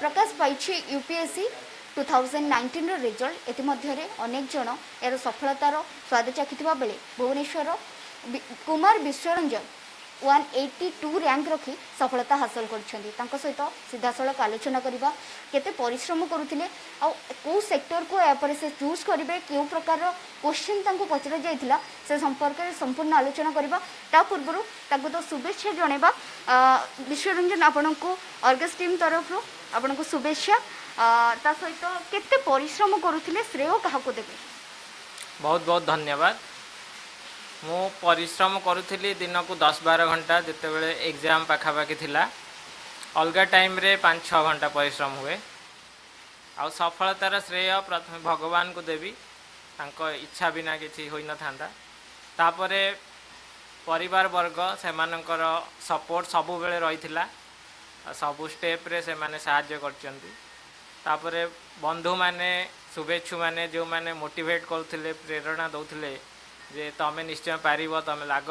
प्रकाश पाई UPSC 2019 result एतिमध्ये अनेक जन यार सफलतार स्वाद चाखिता बेले भुवनेश्वर कुमार विश्वरंजन 182 रैंक रखी सफलता हासिल कर सहित सीधासख आलोचना करवा केते परिश्रम करुले आ को सेक्टर को यापर से चूज करेंगे क्यों प्रकार क्वेश्चन पचरा जाता से संपर्क में संपूर्ण आलोचना करवा ता पूर्व तो शुभेच्छा जनवा विश्वरंजन आपण को अर्गस टीम तरफ आपण को शुभेच्छा ता सहित केते परिश्रम करुले श्रेय क्या देवे बहुत बहुत धन्यवाद। मो परिश्रम करुथिली दिन को 10-12 घंटा जिते बेले एग्जाम पाखापाखि थिला अलग टाइम रे 5-6 घंटा परिश्रम हुए आ सफलतार श्रेय प्रथम भगवान को देवी तांको इच्छा बिना किसी होई न थांदा तापरे परिवार वर्ग सेमानंकर सपोर्ट सबु बेले रही थिला सबु स्टेप रे सेमाने सहाय्य करचंती तापरे बंधु माने शुभेच्छु माने जो माने मोटिवेट करथिले प्रेरणा दउथिले जे तमें निश्चय पार तुम लाग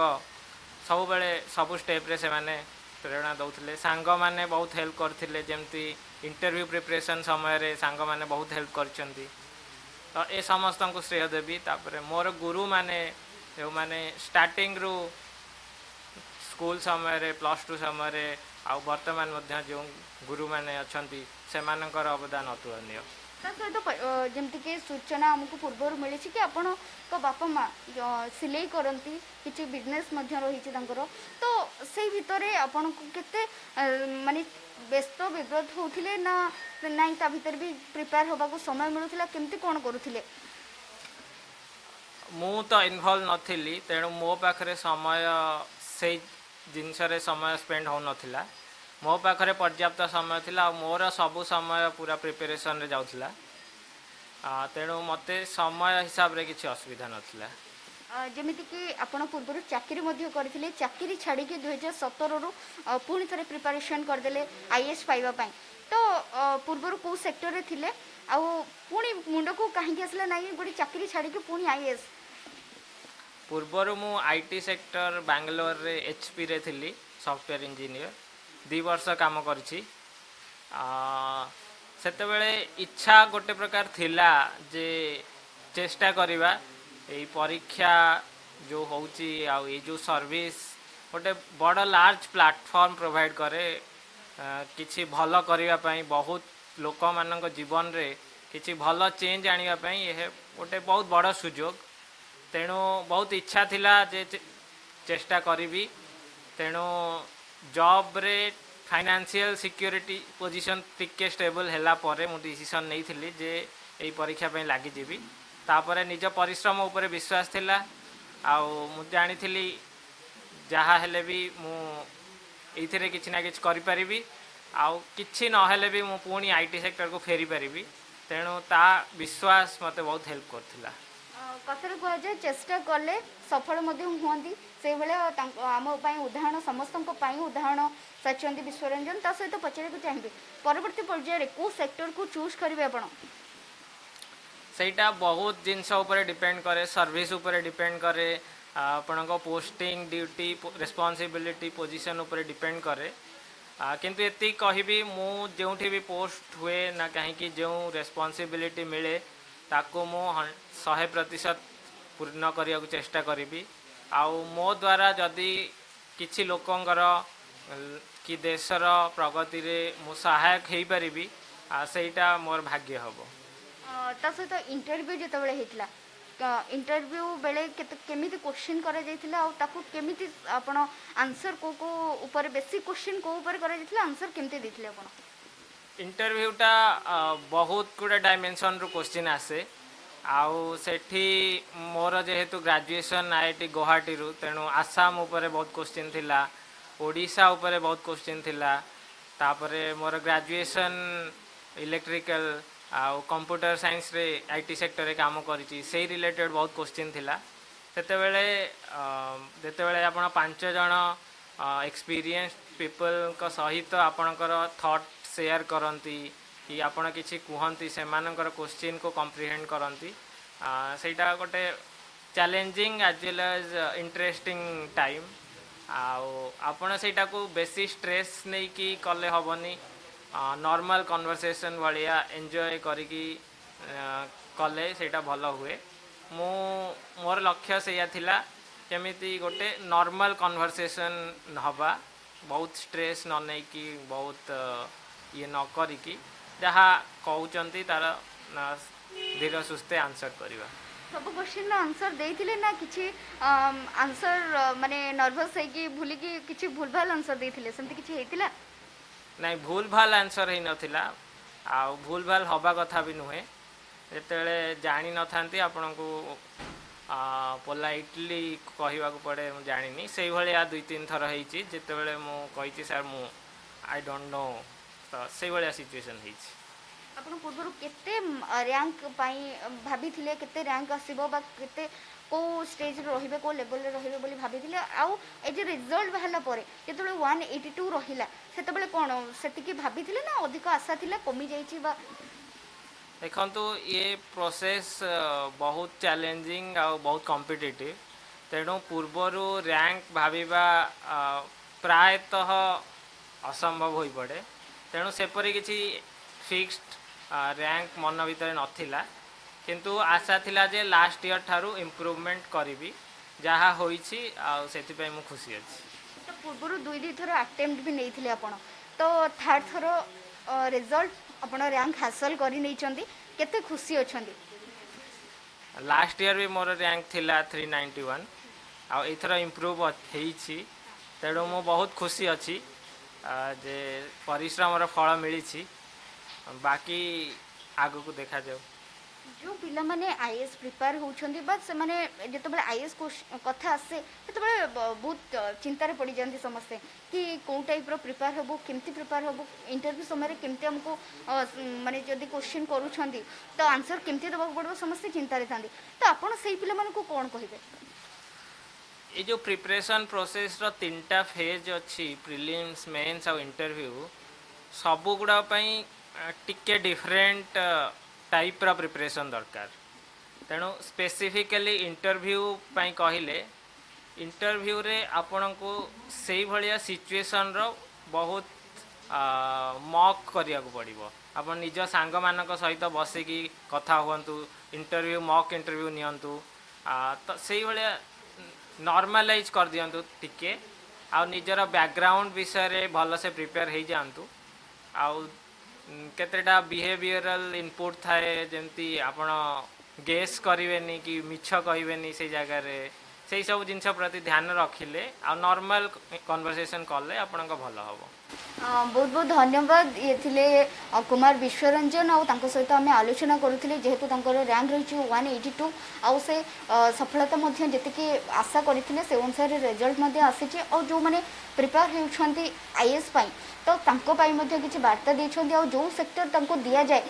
सब बेले सबू स्टेप्रे से माने प्रेरणा दौले सांग माने बहुत हेल्प करथिले जमती इंटरव्यू प्रिपरेशन समय रे सांग माने बहुत हेल्प करचंती तो ए समस्त को श्रेय देवी। तापर मोर गुरु माने जो माने स्टार्टिंग रु स्कूल समय रे प्लस टू समय रे आ वर्तमान मध्य जो गुरु माने अछंती से मानकर अवदान अतुलनीय सहित जमती कि सूचना आमको पूर्वर मिली कि आपण तो बापा माँ सिलाई करती किसी बिजनेस रही तो से भितर आपण को केते माने व्यस्त विव्रत होते ना ना ता भीतर भी प्रिपेयर होगा को समय मिलूला केमती कौन करुले मु तो इन्वॉल्व नथिली तेणु मो पाखरे समय से जिनसरे समय स्पेंड हो नथिला मो पाखे पर्याप्त समय थी मोर सबू समय पूरा प्रिपेरेसन रे जाउथिला तेणु मत समय हिसाब रे किसी असुविधा नथिला जमिति कि आपण पूर्व चाकरी मध्य करथिले चाकरी छाड़ी कि 2017 रु पुणी थे प्रिपेरेसन करदे आईएएस पाइबा पाई तो पूर्व को सेक्टर रे थिले आ पुणी मुंड को कहीं आसला ना गोटे चाकरी छाड़ी कि पुणी आईएएस पूर्वर मु आईटी सेक्टर बैंगलोर रे एचपी रे थिली सॉफ्टवेयर इंजीनियर 2 वर्ष काम करछि सेतेबेले इच्छा गोटे प्रकार थिला जे चेष्टा करिबा एई परीक्षा जो होउछि आ ए जो सर्विस गोटे बड़ लार्ज प्लेटफॉर्म प्रोवाइड करे किछि भलो करिबा पई बहुत लोक मानक जीवन रे किछि भलो चेंज आनिबा पई ए गोटे बहुत बड़ सुयोग तेणु बहुत इच्छा थिला जे चेष्टा करिबी तेणु जॉब रे फाइनेंशियल सिक्योरिटी पोजीशन टिके स्टेबल हैला परे मु डिसीजन नहीं थिली जे ए परीक्षा पे लागि जेबी तापर निज परिश्रम ऊपर विश्वास थिला आ मु जानि थिली जहा हेले भी मु एथिरे किछ ना किछ करि परिबी आ किछि न हेले भी मु पुणी आईटी सेक्टर को फेरी परिबी तेणु ता विश्वास मते बहुत हेल्प करथिला कथर कहुए चेष्टा कले सफल हमें से आम उदाहरण समस्त उदाहरण साजिंट विश्वरंजन ता सहित पचारे चाहिए परवर्त पर्यायर को सेक्टर को चूज करेंगे आपड़ से बहुत जिनस डिपेंड करे सर्विस उपर डिपेंड करे आपण पोस्टिंग ड्यूटी रेस्पॉन्सिबिलिटी पोजीशन उपर डिपेंड करे किंतु ये कहबी मु जो भी पोस्ट हुए ना कहीं जो रेस्पॉन्सिबिलिटी मिले ताको मो 100% पूर्ण करने को चेष्टा करी आउ मो द्वारा जदि किसी लोकंर कि देशर प्रगति रे मो सहायक हो पारि सेटा मोर भाग्य हम ता सहित तो इंटरव्यू जो होता इंटरव्यू बेले केमी क्वेश्चन करमी आंसर को ऊपर बेसी क्वेश्चन को ऊपर कर आंसर केमती देते आप इंटरव्यूटा बहुत गुड़ा डायमेंशन रु क्वेश्चन आसे आउ सेठी मोर जेहेतु ग्रेजुएशन आईआईटी गुवाहाटी रु तेणु आसाम उपरे बहुत क्वेश्चन थिला ओडिशा उपरे बहुत क्वेश्चन थिला तापरे मोर ग्रेजुएशन इलेक्ट्रिकल आउ कंप्यूटर साइंस रे आईटी सेक्टर रे काम करिछि सेही रिलेटेड बहुत क्वेश्चन थिला सेतेबेले जेतेबेले आपण 5 जण एक्सपीरियंस पीपल का सहित आपणकर थॉट शेयर करती कि आपड़ किसी कहती से क्वेश्चन को कम्प्रिहेड करती से गोटे challenging as well as interesting time आपड़ा से बेसी स्ट्रेस नहीं कि कले हेनी नॉर्मल कन्वर्सेशन भाया एंजॉय करी कले से भल हुए। मु मोर लक्ष्य सेमि गोटे नॉर्मल कन्वर्सेशन हवा, बहुत स्ट्रेस न नहीं कि बहुत ये न करी जहाँ कहते तार धीरे सुस्ते आंसर करवा। सब क्वेश्चन आंसर देथिले ना किछि आंसर माने नर्वस है कि भूली कि किछि भूलभाल आंसर देथिले सेमति किछि हेतिला? नहीं, भूलभाल आंसर ही नथिला आ भूलभाल हवा कथा भी नुहे। जेतेले जानि नथांती आपनकू पोलाइटली कहिवा को पड़े मु जानिनी सेही भलिया दुई तीन थर हेछि जेतेले मु कहिछि सर मु आई डोंट नो तो सेही भलिया सिचुएशन हेछि। आपन पूर्व केते रैंक पाई भाभी थिले केते रैंक आसीबो बा केते को स्टेज रहिबे को लेवल रे रहिबे बोली भाभी थिले आ ए जे रिजल्ट बाहला परे जेतबे 182 रहिला सेतबे कोन सेति की भाभी थिले ना अधिक आशा थिले कमी जाईची बा? देखन तो ये प्रोसेस बहुत चैलेंजिंग आ बहुत कॉम्पिटिटिव, तेणु पूर्वरो रैंक भाबीबा प्रायतः असंभव होई पड़े। तेणु सेपरि किछि फिक्स्ड रैंक मन भीतर नथिला, किंतु आशा थिला जे लास्ट ईयर ठारू इम्प्रूवमेंट करी जहाँ होइछि आ सेति पय मु खुशी अछि। तो पूर्व दुई थर अटेम्प्ट भी नहीं थिले आपण, तो थर्ड थर रिजल्ट आपण रैंक हासिल करि नै चंदी, केते खुशी अछंदी? लास्ट ईयर भी मोर रैंक थिला 391 आ एथर इम्प्रूव हेइछि, तेणु मु बहुत खुशी अछि जे परिश्रम रो फल मिलिछि। बाकी आगो को देखा जाओ। जो पिला माने आईएएस प्रिपेयर होउछंदी बट से माने जेतबे आईएएस को कथा आसे सेतबे बहुत चिंता रे पड़ी जानती समस्ते कि कोन टाइप रो प्रिपेयर होबो, केमती प्रिपेयर होबो, इंटरव्यू समय रे केमती हमको माने जदी क्वेश्चन करूछंदी तो आंसर केमती देबो पड़बो, समस्ते चिंता रे थांदी। तो आपण सेही पिला मानको कोन कहिबे? ए जो प्रिपरेशन प्रोसेस रो तीनटा फेज अछि प्रीलिम्स, मेंस और इंटरव्यू, सबो गुडा पई टिके डिफरेंट टाइप रा प्रिपरेशन दरकार। तेणु स्पेसिफिकली इंटरव्यू पाई कहले इंटरव्यू रे आपण को सही भलिया सिचुएशन रो बहुत मॉक करिया को पड़िबो। आपण निज सांग मानक सहित बसे की कथा होंतु, इंटरव्यू मॉक इंटरव्यू नियंतु, तो सही भलिया नॉर्मलाइज कर दियंतु टिके आ निजरा बैकग्राउंड विषय रे भल से प्रिपेयर हे जानतु। आ केतेटा बिहेवियरल इनपुट थाए जेमती आपण गेस करेनि कि मिछ कहेनि, से जगार से सब जिनस प्रति ध्यान रखिले आ नॉर्मल कन्वर्सेशन कले आपण भल हम। बहुत बहुत धन्यवाद। ये थिले कुमार विश्वरंजन आउ सहित आम आलोचना करूँ जेहेतु रैंक रही 182 आउ से सफलता जी आशा करते से अनुसार रिजल्ट आसी जो मैंने प्रिपेयर होती आईएएस तो किसी बार्ता देते आ जो सेक्टर दि जाए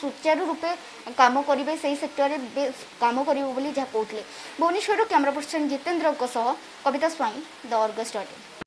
सुचारू रूपे काम करेंगे से सेक्टर में काम करेंगे जहाँ कहते। भुवनेश्वर कैमरा पर्सन जितेंद्र सह कविता स्वाई द अर्गस।